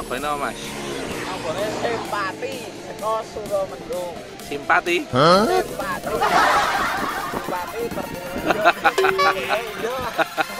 enak bener mas. Namanya Sempati, seko Suramendung. Simpati? Hah? Sempati. Sempati perempuan.